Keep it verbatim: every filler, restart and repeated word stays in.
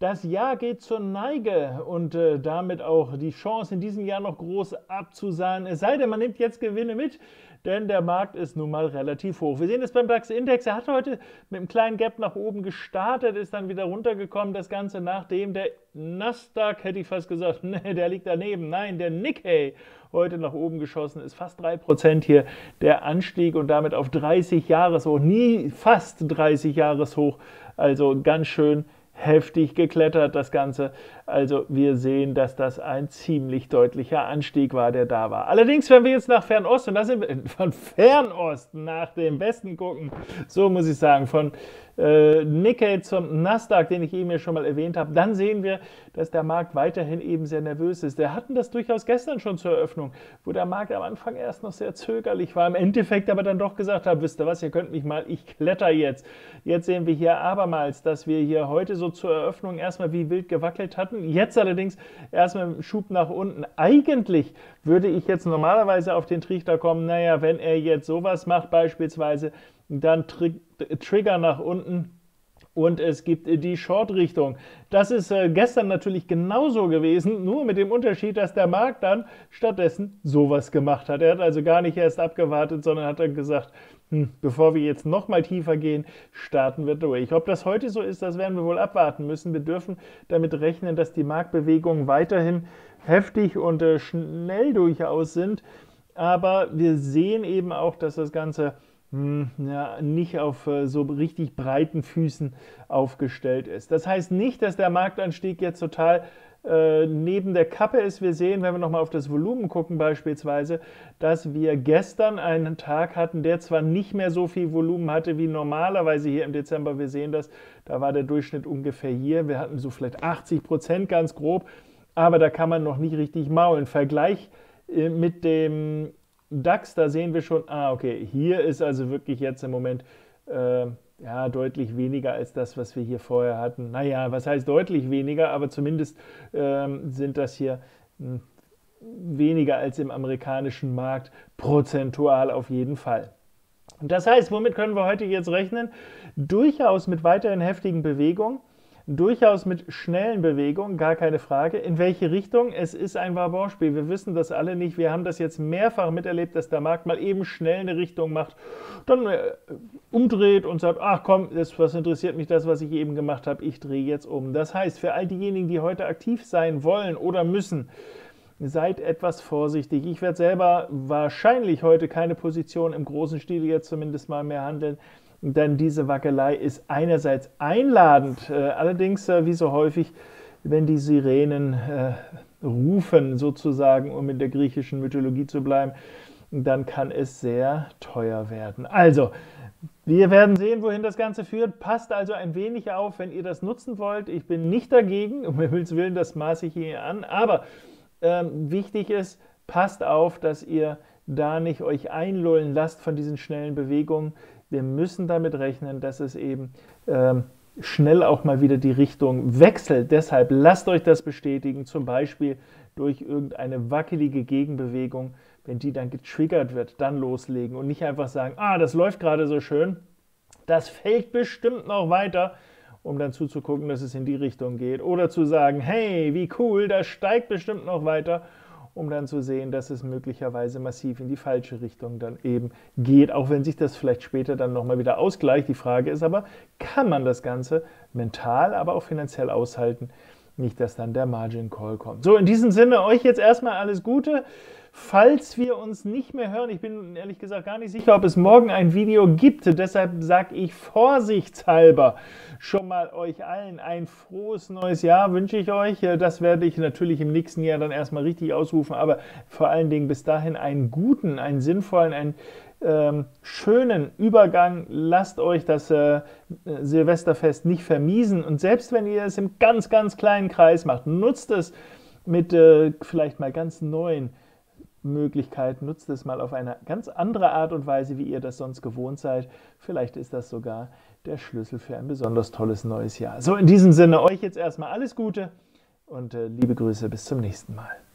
Das Jahr geht zur Neige und äh, damit auch die Chance, in diesem Jahr noch groß abzusahnen. Es sei denn, man nimmt jetzt Gewinne mit, denn der Markt ist nun mal relativ hoch. Wir sehen es beim DAX-Index. Er hat heute mit einem kleinen Gap nach oben gestartet, ist dann wieder runtergekommen. Das Ganze nachdem der Nasdaq, hätte ich fast gesagt, nee, der liegt daneben. Nein, der Nikkei heute nach oben geschossen ist. Fast drei Prozent hier der Anstieg und damit auf dreißig Jahreshoch. Nie fast dreißig Jahreshoch. Also ganz schön heftig geklettert das Ganze. Also wir sehen, dass das ein ziemlich deutlicher Anstieg war, der da war. Allerdings, wenn wir jetzt nach Fernost, und da sind wir von Fernost nach dem Westen gucken, so muss ich sagen, von äh, Nikkei zum Nasdaq, den ich eben ja schon mal erwähnt habe, dann sehen wir, dass der Markt weiterhin eben sehr nervös ist. Wir hatten das durchaus gestern schon zur Eröffnung, wo der Markt am Anfang erst noch sehr zögerlich war, im Endeffekt aber dann doch gesagt hat, wisst ihr was, ihr könnt mich mal, ich kletter jetzt. Jetzt sehen wir hier abermals, dass wir hier heute so zur Eröffnung erstmal wie wild gewackelt hatten. Jetzt allerdings erstmal einen Schub nach unten. Eigentlich würde ich jetzt normalerweise auf den Trichter kommen, naja, wenn er jetzt sowas macht beispielsweise, dann tri Trigger nach unten und es gibt die Short-Richtung. Das ist äh, gestern natürlich genauso gewesen, nur mit dem Unterschied, dass der Markt dann stattdessen sowas gemacht hat. Er hat also gar nicht erst abgewartet, sondern hat dann gesagt, hm, bevor wir jetzt nochmal tiefer gehen, starten wir durch. Ob das heute so ist, das werden wir wohl abwarten müssen. Wir dürfen damit rechnen, dass die Marktbewegungen weiterhin heftig und äh, schnell durchaus sind. Aber wir sehen eben auch, dass das Ganze Ja, nicht auf äh, so richtig breiten Füßen aufgestellt ist. Das heißt nicht, dass der Marktanstieg jetzt total äh, neben der Kappe ist. Wir sehen, wenn wir nochmal auf das Volumen gucken beispielsweise, dass wir gestern einen Tag hatten, der zwar nicht mehr so viel Volumen hatte wie normalerweise hier im Dezember. Wir sehen das, da war der Durchschnitt ungefähr hier. Wir hatten so vielleicht achtzig Prozent ganz grob, aber da kann man noch nicht richtig maulen. Vergleich äh, mit dem DAX, da sehen wir schon, ah okay, hier ist also wirklich jetzt im Moment äh, ja, deutlich weniger als das, was wir hier vorher hatten. Naja, was heißt deutlich weniger, aber zumindest äh, sind das hier mh, weniger als im amerikanischen Markt, prozentual auf jeden Fall. Und das heißt, womit können wir heute jetzt rechnen? Durchaus mit weiterhin heftigen Bewegungen. Durchaus mit schnellen Bewegungen, gar keine Frage. In welche Richtung? Es ist ein Vabonspiel. Wir wissen das alle nicht. Wir haben das jetzt mehrfach miterlebt, dass der Markt mal eben schnell eine Richtung macht, dann umdreht und sagt, ach komm, das, was interessiert mich das, was ich eben gemacht habe, ich drehe jetzt um. Das heißt, für all diejenigen, die heute aktiv sein wollen oder müssen, seid etwas vorsichtig. Ich werde selber wahrscheinlich heute keine Position im großen Stil jetzt zumindest mal mehr handeln, denn diese Wackelei ist einerseits einladend, äh, allerdings äh, wie so häufig, wenn die Sirenen äh, rufen sozusagen, um in der griechischen Mythologie zu bleiben, dann kann es sehr teuer werden. Also, wir werden sehen, wohin das Ganze führt. Passt also ein wenig auf, wenn ihr das nutzen wollt. Ich bin nicht dagegen, um Himmels Willen, das maße ich hier an, aber äh, wichtig ist, passt auf, dass ihr da nicht euch einlullen lasst von diesen schnellen Bewegungen. Wir müssen damit rechnen, dass es eben ähm, schnell auch mal wieder die Richtung wechselt. Deshalb lasst euch das bestätigen, zum Beispiel durch irgendeine wackelige Gegenbewegung. Wenn die dann getriggert wird, dann loslegen und nicht einfach sagen, ah, das läuft gerade so schön, das fällt bestimmt noch weiter, um dann zuzugucken, dass es in die Richtung geht. Oder zu sagen, hey, wie cool, das steigt bestimmt noch weiter, um dann zu sehen, dass es möglicherweise massiv in die falsche Richtung dann eben geht, auch wenn sich das vielleicht später dann nochmal wieder ausgleicht. Die Frage ist aber, kann man das Ganze mental, aber auch finanziell aushalten? Nicht, dass dann der Margin Call kommt. So, in diesem Sinne, euch jetzt erstmal alles Gute. Falls wir uns nicht mehr hören, ich bin ehrlich gesagt gar nicht sicher, ob es morgen ein Video gibt. Deshalb sage ich vorsichtshalber schon mal euch allen ein frohes neues Jahr wünsche ich euch. Das werde ich natürlich im nächsten Jahr dann erstmal richtig ausrufen, aber vor allen Dingen bis dahin einen guten, einen sinnvollen, einen ähm, schönen Übergang. Lasst euch das äh, Silvesterfest nicht vermiesen und selbst wenn ihr es im ganz, ganz kleinen Kreis macht, nutzt es mit äh, vielleicht mal ganz neuen Möglichkeit, nutzt es mal auf eine ganz andere Art und Weise, wie ihr das sonst gewohnt seid. Vielleicht ist das sogar der Schlüssel für ein besonders tolles neues Jahr. So, in diesem Sinne, euch jetzt erstmal alles Gute und äh, liebe Grüße, bis zum nächsten Mal.